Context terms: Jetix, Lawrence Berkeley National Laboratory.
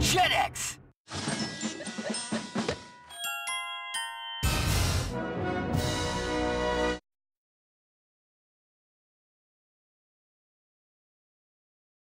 Jetix!